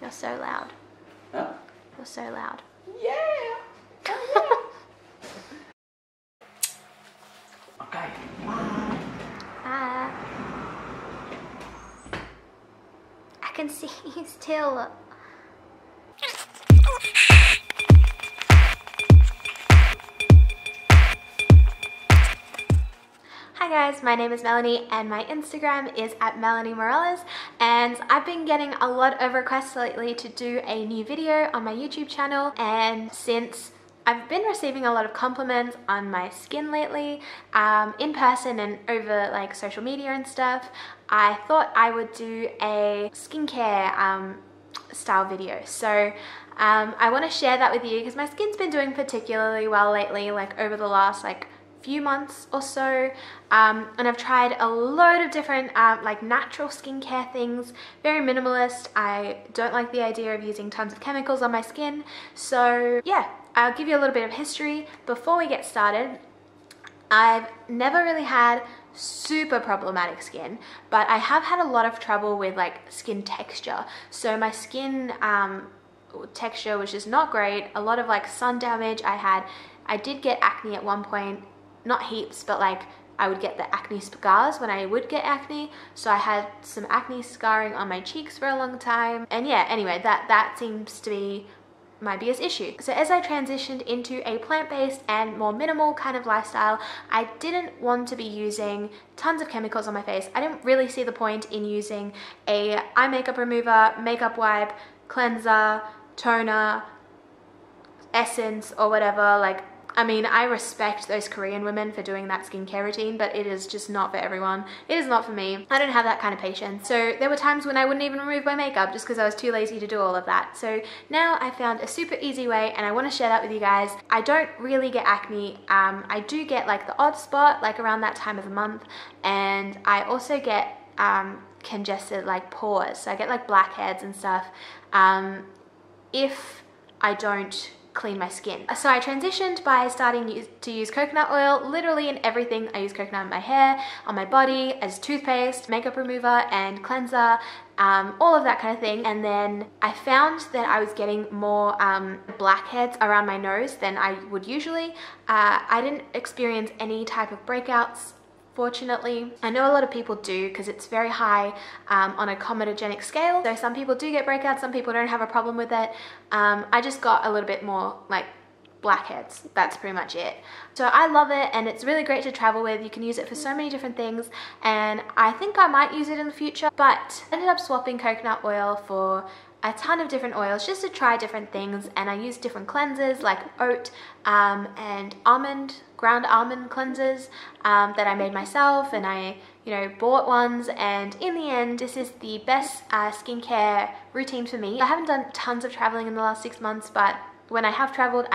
You're so loud. Huh? You're so loud. Yeah! Oh, yeah. Okay. Bye. Bye. I can see you still. Hi guys, my name is Melanie and my Instagram is @MelanieMorales, and I've been getting a lot of requests lately to do a new video on my YouTube channel, and since I've been receiving a lot of compliments on my skin lately, in person and over like social media and stuff, I thought I would do a skincare style video. So I want to share that with you because my skin's been doing particularly well lately, like over the last like few months or so, and I've tried a load of different like natural skincare things, very minimalist. I don't like the idea of using tons of chemicals on my skin, so yeah, I'll give you a little bit of history before we get started. I've never really had super problematic skin, but I have had a lot of trouble with like skin texture. So my skin texture was just not great, a lot of like sun damage. I did get acne at one point, not heaps, but like I would get the acne scars when I would get acne, so I had some acne scarring on my cheeks for a long time. And yeah, anyway, that seems to be my biggest issue. So as I transitioned into a plant-based and more minimal kind of lifestyle, I didn't want to be using tons of chemicals on my face. I didn't really see the point in using an eye makeup remover, makeup wipe, cleanser, toner, essence, or whatever. Like, I mean, I respect those Korean women for doing that skincare routine, but it is just not for everyone. It is not for me. I don't have that kind of patience. So there were times when I wouldn't even remove my makeup just because I was too lazy to do all of that. So now I found a super easy way, and I want to share that with you guys. I don't really get acne. I do get like the odd spot like around that time of the month, and I also get congested like pores. So I get like blackheads and stuff if I don't clean my skin. So I transitioned by starting to use coconut oil literally in everything. I use coconut in my hair, on my body, as toothpaste, makeup remover and cleanser, all of that kind of thing. And then I found that I was getting more blackheads around my nose than I would usually. I didn't experience any type of breakouts, fortunately. I know a lot of people do because it's very high on a comedogenic scale. So some people do get breakouts, some people don't have a problem with it. I just got a little bit more like blackheads. That's pretty much it. So I love it, and it's really great to travel with. You can use it for so many different things, and I think I might use it in the future, but I ended up swapping coconut oil for a ton of different oils just to try different things, and I use different cleansers like oat and almond, ground almond cleansers that I made myself, and I, you know, bought ones, and in the end this is the best skincare routine for me. I haven't done tons of traveling in the last 6 months, but when I have traveled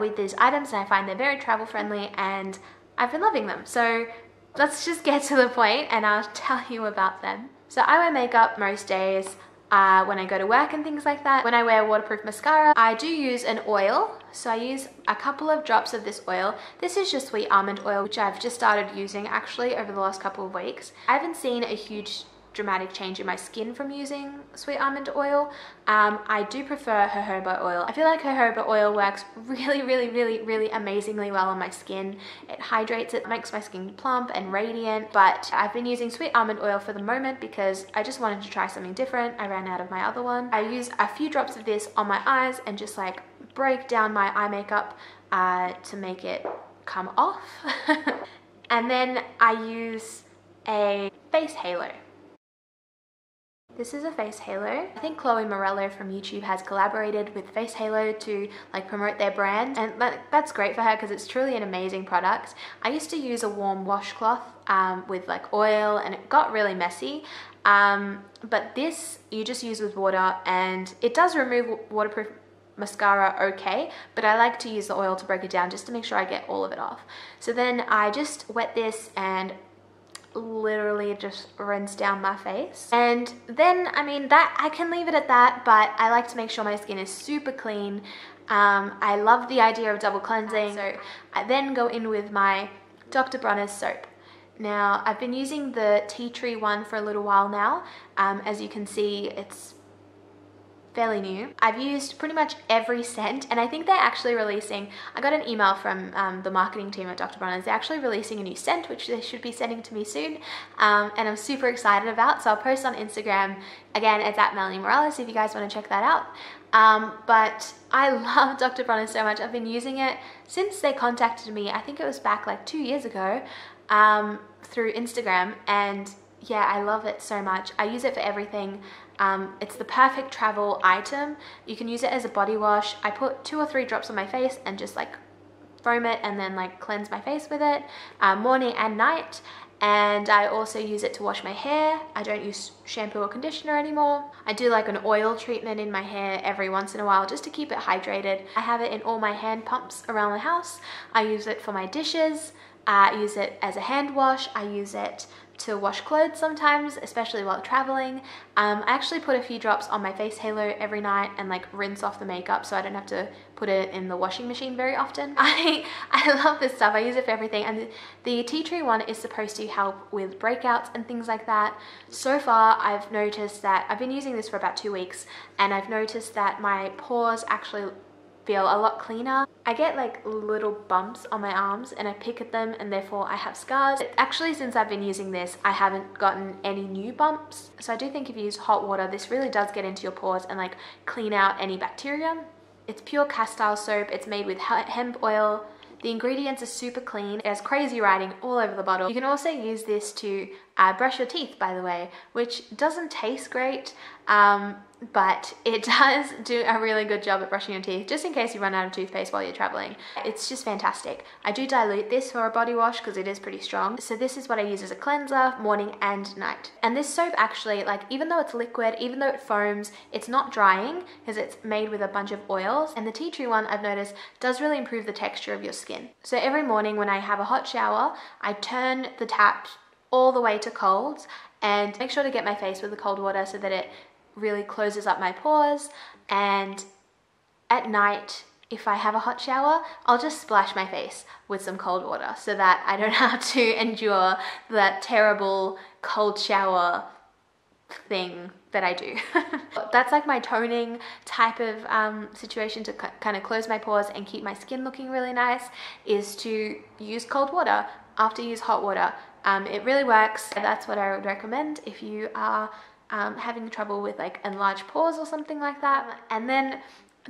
with these items, and I find they're very travel friendly, and I've been loving them. So let's just get to the point and I'll tell you about them. So I wear makeup most days. When I go to work and things like that. When I wear waterproof mascara, I do use an oil. So I use a couple of drops of this oil. This is just sweet almond oil, which I've just started using actually over the last couple of weeks. I haven't seen a huge dramatic change in my skin from using sweet almond oil. I do prefer jojoba oil. I feel like jojoba oil works really amazingly well on my skin. It hydrates, it makes my skin plump and radiant, but I've been using sweet almond oil for the moment because I just wanted to try something different. I ran out of my other one. I use a few drops of this on my eyes and just like break down my eye makeup to make it come off. And then I use a face halo. This is a face halo. I think Chloe Morello from YouTube has collaborated with Face Halo to like promote their brand, and that's great for her because it's truly an amazing product. I used to use a warm washcloth with like oil, and it got really messy, but this you just use with water, and it does remove waterproof mascara okay, but I like to use the oil to break it down just to make sure I get all of it off. So then I just wet this and literally just rinse down my face, and then I mean that I can leave it at that, but I like to make sure my skin is super clean. I love the idea of double cleansing, so I then go in with my Dr. Bronner's soap. Now, I've been using the tea tree one for a little while now. As you can see, it's fairly new. I've used pretty much every scent, and I think they're actually releasing, I got an email from the marketing team at Dr. Bronner's. They're actually releasing a new scent, which they should be sending to me soon, and I'm super excited about, so I'll post on Instagram. Again, it's at Melanie Morales if you guys want to check that out. But I love Dr. Bronner's so much. I've been using it since they contacted me, I think it was back like 2 years ago, through Instagram, and yeah, I love it so much. I use it for everything. It's the perfect travel item. You can use it as a body wash. I put 2 or 3 drops on my face and just like foam it and then like cleanse my face with it, morning and night. And I also use it to wash my hair. I don't use shampoo or conditioner anymore. I do like an oil treatment in my hair every once in a while just to keep it hydrated. I have it in all my hand pumps around the house. I use it for my dishes. I use it as a hand wash. I use it to wash clothes sometimes, especially while traveling. I actually put a few drops on my Face Halo every night and like rinse off the makeup so I don't have to put it in the washing machine very often. I love this stuff. I use it for everything, and the tea tree one is supposed to help with breakouts and things like that. So far, I've noticed that I've been using this for about 2 weeks, and I've noticed that my pores actually feel a lot cleaner. I get like little bumps on my arms and I pick at them and therefore I have scars. Actually, since I've been using this, I haven't gotten any new bumps. So I do think if you use hot water, this really does get into your pores and like clean out any bacteria. It's pure castile soap. It's made with hemp oil. The ingredients are super clean. It has crazy writing all over the bottle. You can also use this to brush your teeth, by the way, which doesn't taste great, but it does do a really good job at brushing your teeth, just in case you run out of toothpaste while you're traveling. It's just fantastic. I do dilute this for a body wash because it is pretty strong. So this is what I use as a cleanser, morning and night. And this soap actually, like, even though it's liquid, even though it foams, it's not drying because it's made with a bunch of oils. And the tea tree one, I've noticed, does really improve the texture of your skin. So every morning when I have a hot shower, I turn the tap all the way to cold and make sure to get my face with the cold water so that it really closes up my pores. And at night, if I have a hot shower, I'll just splash my face with some cold water so that I don't have to endure that terrible cold shower thing that I do. That's like my toning type of situation to kind of close my pores and keep my skin looking really nice, is to use cold water after you use hot water. It really works. That's what I would recommend if you are having trouble with like enlarged pores or something like that. And then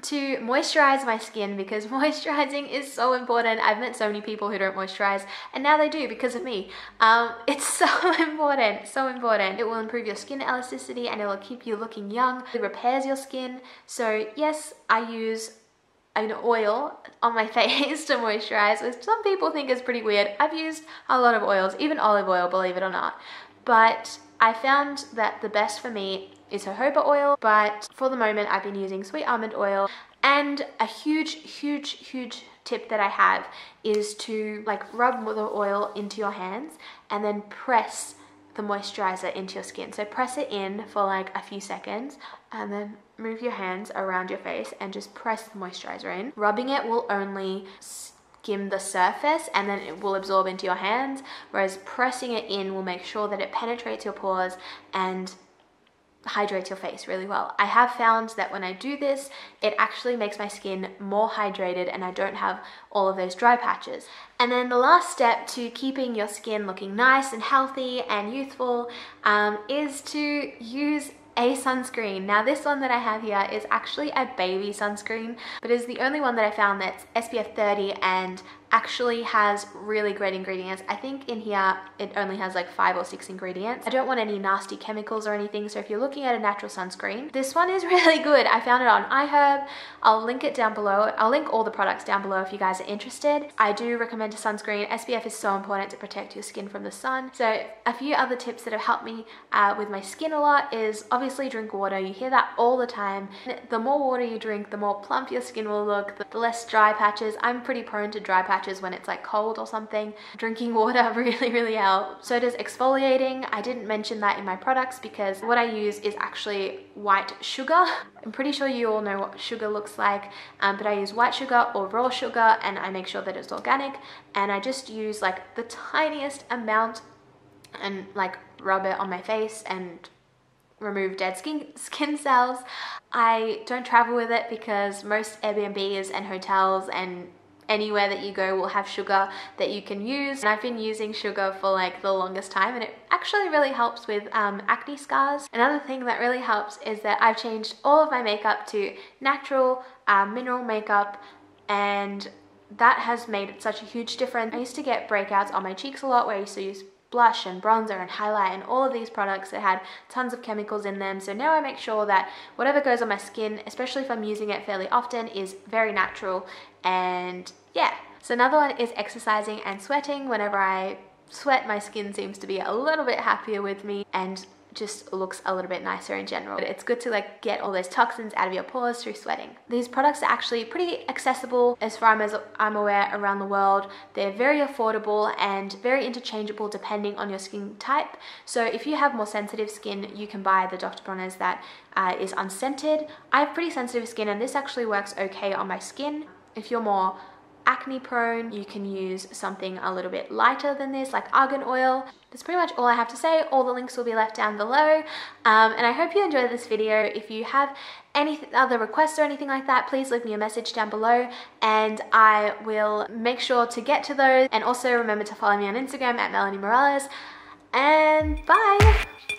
to moisturize my skin, because moisturizing is so important. I've met so many people who don't moisturize, and now they do because of me. It's so important, so important. It will improve your skin elasticity and it will keep you looking young. It repairs your skin. So yes, I use an oil on my face to moisturize, which some people think is pretty weird. I've used a lot of oils, even olive oil, believe it or not. But I found that the best for me is jojoba oil, but for the moment I've been using sweet almond oil. And a huge tip that I have is to like rub the oil into your hands and then press the moisturizer into your skin. So press it in for like a few seconds and then move your hands around your face and just press the moisturizer in. Rubbing it will only skim the surface and then it will absorb into your hands, whereas pressing it in will make sure that it penetrates your pores and hydrates your face really well. I have found that when I do this, it actually makes my skin more hydrated and I don't have all of those dry patches. And then the last step to keeping your skin looking nice and healthy and youthful is to use a sunscreen. Now this one that I have here is actually a baby sunscreen, but is the only one that I found that's SPF 30 and actually has really great ingredients. I think in here it only has like 5 or 6 ingredients. I don't want any nasty chemicals or anything, so if you're looking at a natural sunscreen, this one is really good. I found it on iHerb. I'll link it down below. I'll link all the products down below if you guys are interested. I do recommend a sunscreen. SPF is so important to protect your skin from the sun. So a few other tips that have helped me with my skin a lot is obviously drink water. You hear that all the time. The more water you drink, the more plump your skin will look, the less dry patches. I'm pretty prone to dry patches when it's like cold or something. Drinking water really helps. So does exfoliating. I didn't mention that in my products because what I use is actually white sugar. I'm pretty sure you all know what sugar looks like, but I use white sugar or raw sugar, and I make sure that it's organic, and I just use like the tiniest amount and like rub it on my face and remove dead skin cells. I don't travel with it because most Airbnbs and hotels and anywhere that you go will have sugar that you can use, and I've been using sugar for like the longest time, and it actually really helps with acne scars. Another thing that really helps is that I've changed all of my makeup to natural mineral makeup, and that has made such a huge difference. I used to get breakouts on my cheeks a lot where I used to use blush and bronzer and highlight and all of these products that had tons of chemicals in them. So now I make sure that whatever goes on my skin, especially if I'm using it fairly often, is very natural. And yeah. So another one is exercising and sweating. Whenever I sweat, my skin seems to be a little bit happier with me and just looks a little bit nicer in general. But it's good to like get all those toxins out of your pores through sweating. These products are actually pretty accessible as far as I'm aware around the world. They're very affordable and very interchangeable depending on your skin type. So if you have more sensitive skin, you can buy the Dr. Bronner's that is unscented. I have pretty sensitive skin and this actually works okay on my skin. If you're more acne prone, you can use something a little bit lighter than this, like argan oil. That's pretty much all I have to say. All the links will be left down below, and I hope you enjoyed this video. If you have any other requests or anything like that, please leave me a message down below and I will make sure to get to those. And also remember to follow me on Instagram at Melanie Morales, and bye.